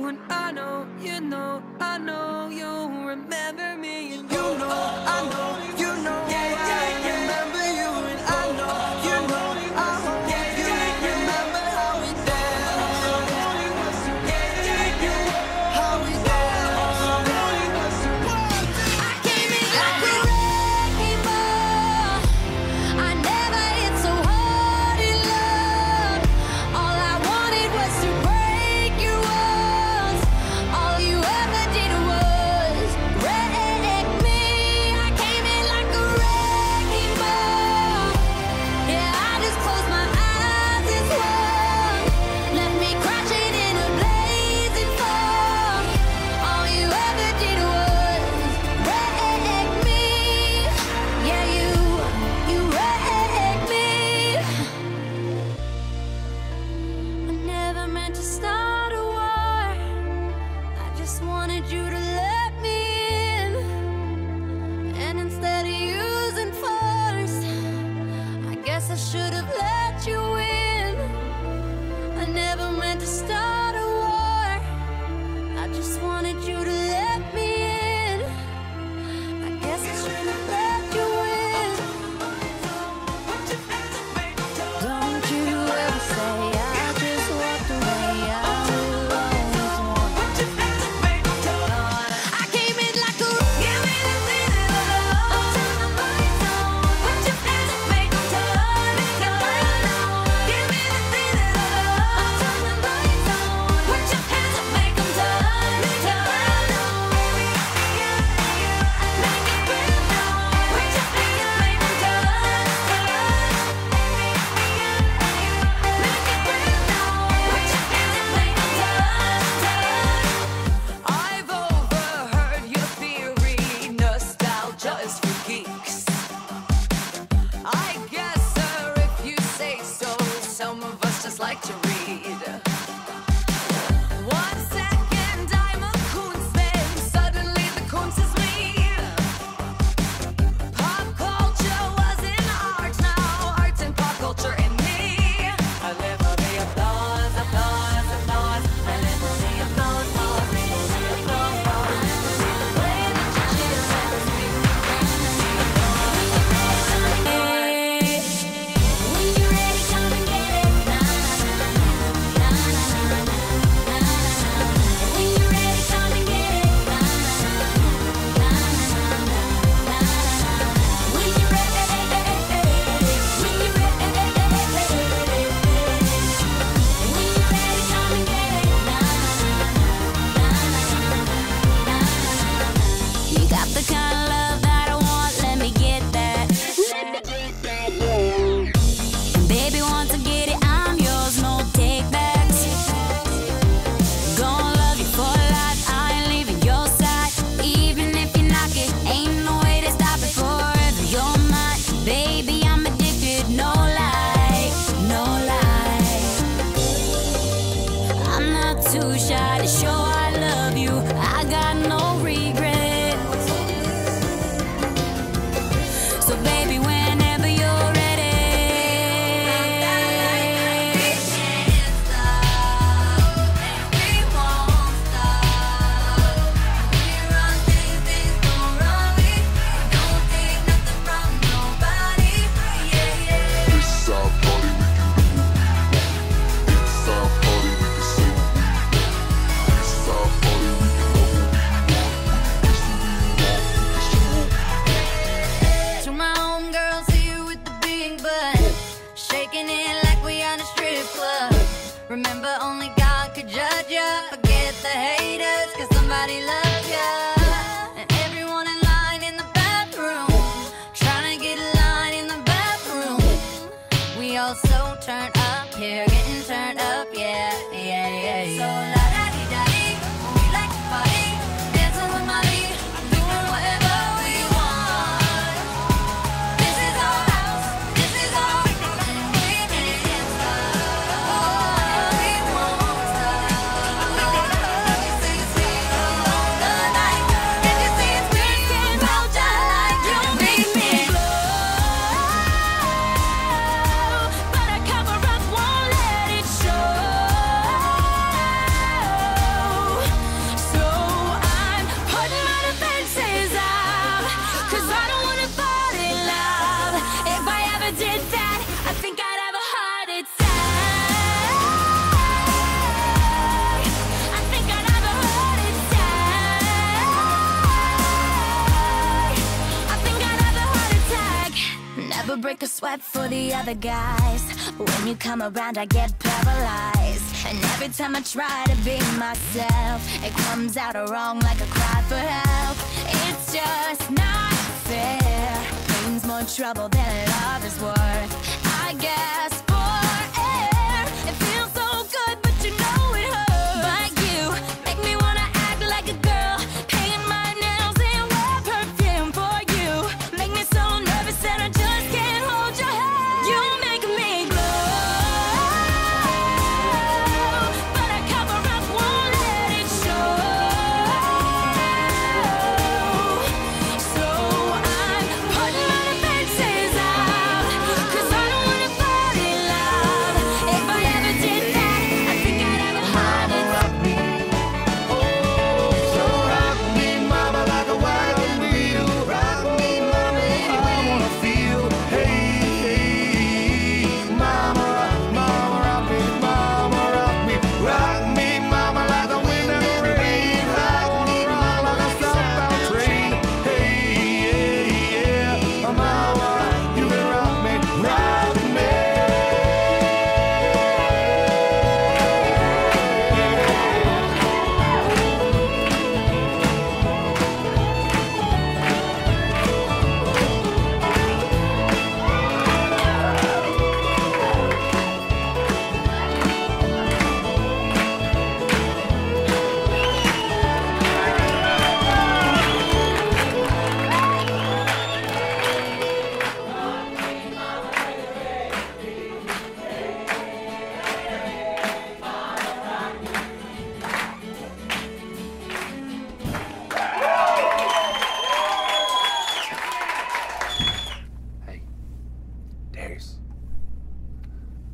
everyone I know, you know, I know you'll remember me, and you know, I know, you know, I remember you, and I know, you know, I hope you remember how we danced, how we danced. I came in like a wrecking ball. I never hit so hard in love. All I wanted was to break your walls. All you ever did was wreck me. I came in like a wrecking ball. Yeah, I just closed my eyes as well. Left me crashing in a blazing fire. All you ever did was wreck me. Yeah, you wrecked me. I never meant to start a war. I just wanted you to let me in, and instead of using force, I guess I should have let you in. I never meant to start a war. I just wanted you to let me in. I guess I should have let you in. Don't you ever say I just walked away. I will always want I came in like a I've overheard your theory, nostalgia is for geeks. I guess, sir, if you say so, some of us just like to read. One second I'm a Kunstman, suddenly the Kunst is me. Pop culture was in art, now art's in pop culture in me. I live for the applause, applause, applause. I live for the applause, applause, applause, applause. I live for the way that you cheer, I live for the applause. When you're ready, come and get it. Na na na na na na na. When you're ready, come and get it. Na na na na na na. When you're ready, when you're ready, come and get it. Na na na na na na. You got the kind of love that I want, let me get that. And baby, once I get it, I'm yours, no take backs. Gonna love you for life, I ain't leaving your side. Even if you knock it, ain't no way to stop it forever. You're mine, baby, I'm addicted, no lie, no lie. I'm not too shy to show I love you. I got no regrets. So baby, whenever you're ready. It's our party, we can do it. It's our party, we can say what we want. It's our party, we can love what we want. It's the we want, it's the we want. To my homegirl, see you with the big butt, shaking it like we on a strip club. Remember, only God could judge ya. Forget the haters, cause somebody loves ya. And everyone in line in the bathroom, trying to get a line in the bathroom. We all so turned up here, getting turned up, yeah. So la-da-dee-da-dee, we like to party, dancing with money, doing whatever we want. This is our house, this is our and we can stop. We won't stop. like the sweat for the other guys. When you come around, I get paralyzed. And every time I try to be myself, it comes out wrong like a cry for help. It's just not fair. Brings more trouble than love is worth. I guess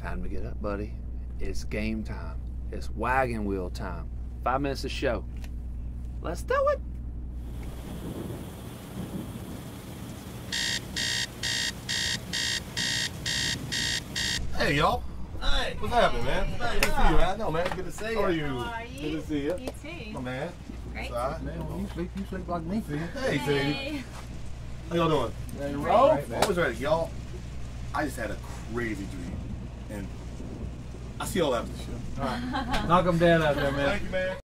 time to get up, buddy. It's game time. It's wagon wheel time. 5 minutes of show. Let's do it. Hey, y'all. Hey. What's happening, man? Hey, good to see you, man. I know, man. Good to see you. How are you? How are you? Good to see you. You too. My man. Great. Right. Man, when you sleep like me. Hey, hey. How y'all doing? Yeah, you're right, man. Always ready, y'all. I just had a crazy dream. And I'll see y'all after the show. All right. Knock them down out there, man. Thank you, man.